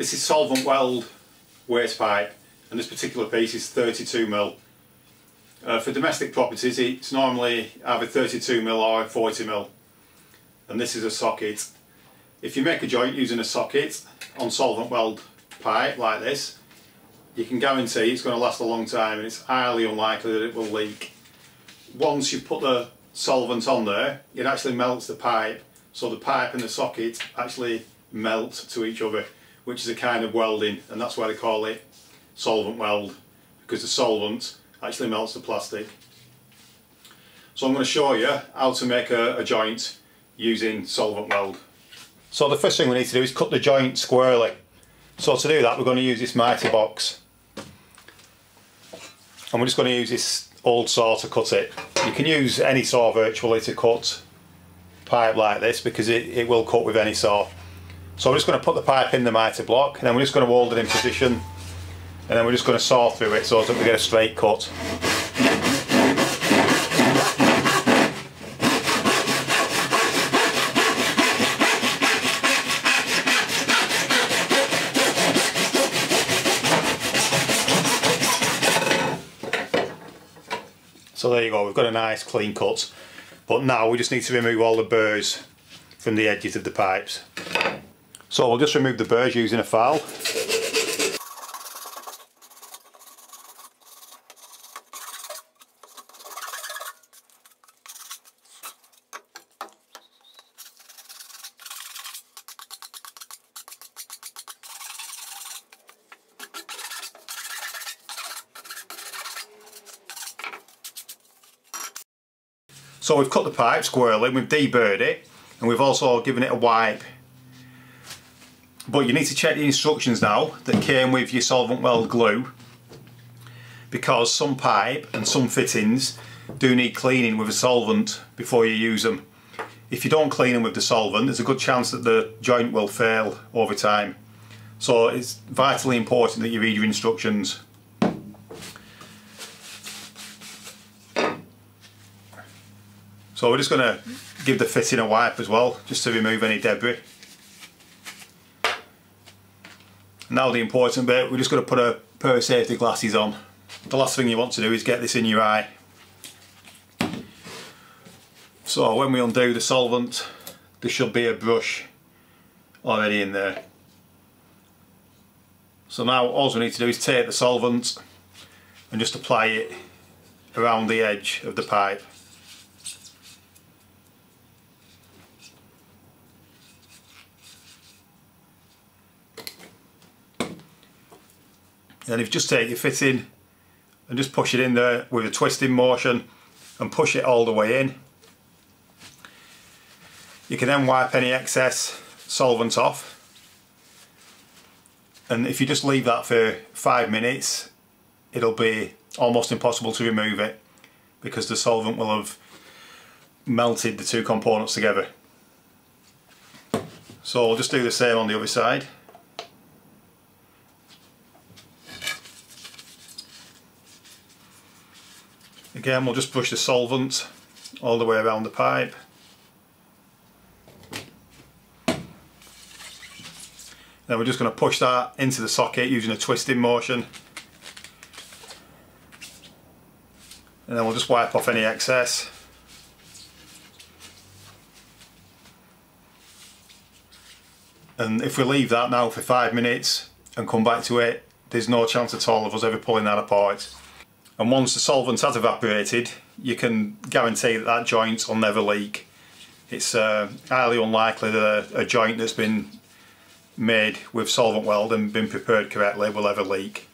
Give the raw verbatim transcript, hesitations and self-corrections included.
This is solvent weld waste pipe, and this particular piece is thirty-two mil. Uh, for domestic properties, it's normally either thirty-two mil or forty mil, and this is a socket. If you make a joint using a socket on solvent weld pipe like this, you can guarantee it's going to last a long time, and it's highly unlikely that it will leak. Once you put the solvent on there, it actually melts the pipe, so the pipe and the socket actually melt to each other, which is a kind of welding, and that's why they call it solvent weld, because the solvent actually melts the plastic. So I'm going to show you how to make a, a joint using solvent weld. So the first thing we need to do is cut the joint squarely. So to do that, we're going to use this mighty box, and we're just going to use this old saw to cut it. You can use any saw virtually to cut pipe like this, because it, it will cut with any saw. So we're just going to put the pipe in the mitre block, and then we're just going to hold it in position, and then we're just going to saw through it so that we get a straight cut. So there you go, we've got a nice clean cut, but now we just need to remove all the burrs from the edges of the pipes. So we'll just remove the burrs using a file. So we've cut the pipe squarely, we've deburred it, and we've also given it a wipe. But you need to check the instructions now that came with your solvent weld glue, because some pipe and some fittings do need cleaning with a solvent before you use them. If you don't clean them with the solvent, there's a good chance that the joint will fail over time. So it's vitally important that you read your instructions. So we're just going to give the fitting a wipe as well, just to remove any debris. Now the important bit, we're just going to put a pair of safety glasses on. The last thing you want to do is get this in your eye. So when we undo the solvent, there should be a brush already in there. So now all we need to do is take the solvent and just apply it around the edge of the pipe. And if you just take your fitting and just push it in there with a twisting motion and push it all the way in. You can then wipe any excess solvent off, and if you just leave that for five minutes it'll be almost impossible to remove it, because the solvent will have melted the two components together. So we'll just do the same on the other side. Again, we'll just brush the solvent all the way around the pipe. Then we're just going to push that into the socket using a twisting motion. And then we'll just wipe off any excess. And if we leave that now for five minutes and come back to it, there's no chance at all of us ever pulling that apart. And once the solvent has evaporated, you can guarantee that that joint will never leak. It's uh, highly unlikely that a, a joint that's been made with solvent weld and been prepared correctly will ever leak.